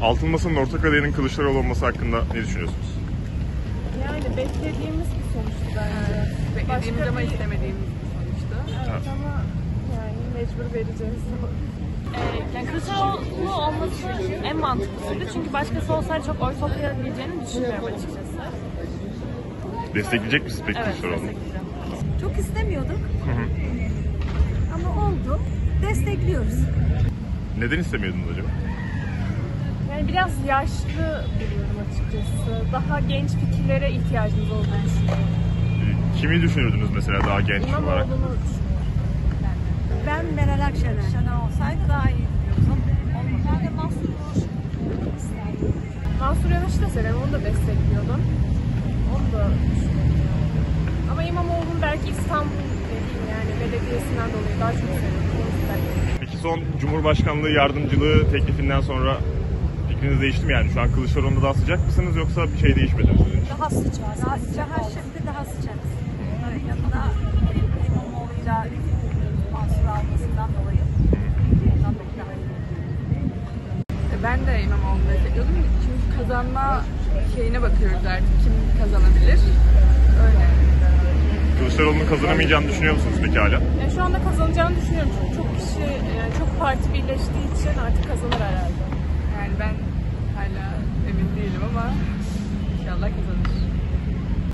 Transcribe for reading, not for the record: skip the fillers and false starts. Altın Masa'nın ortak adayının Kılıçdaroğlu olması hakkında ne düşünüyorsunuz? Yani beklediğimiz bir sonuçtu bence. Beklediğimiz ama istemediğimiz bir sonuçtu. Evet, evet. Ama yani mecbur vereceğiz. Yani Kılıçdaroğlu olması en mantıklısıydı. Çünkü başkası olsaydı çok oy toplayabileceğini düşünmüyorum açıkçası. Destekleyecek misiniz peki Kılıçdaroğlu? Evet, destekleyeceğim. Çok istemiyorduk. Hı-hı. Ama oldu. Destekliyoruz. Neden istemiyordunuz acaba? Yani biraz yaşlı buluyorum açıkçası. Daha genç fikirlere ihtiyacımız olduğunu düşünüyorum. Kimi düşünürdünüz mesela daha genç İmamoğlu'nu olarak? İmamoğlu'nu düşünüyorum. Ben Meral Akşener. Olsaydı daha iyi biliyoruz. Ben de Mansur Yavaş'ı da severim. Onu da destekliyordum. Onu da düşünüyorum. Ama İmamoğlu'nun belki İstanbul dediğim yani belediyesinden dolayı daha çok seviyorum. Peki son Cumhurbaşkanlığı yardımcılığı teklifinden sonra fikriniz değişti mi yani? Şu an Kılıçdaroğlu'nda daha sıcak mısınız yoksa bir şey değişmedi mi? Daha sıcak. Şimdi daha sıcak. Bunların yanında İmamoğlu'yla Mansur almasından dolayı. Ben de İmamoğlu'nu destekliyordum. Çünkü kazanma şeyine bakıyoruz artık. Kim kazanabilir? Öyle. Kılıçdaroğlu'nun kazanamayacağını düşünüyor musunuz peki hala? Yani şu anda kazanacağını düşünüyorum. Çünkü çok kişi, yani çok parti birleştiği için artık kazanır herhalde. Yani ben hala emin değilim ama inşallah kazanır.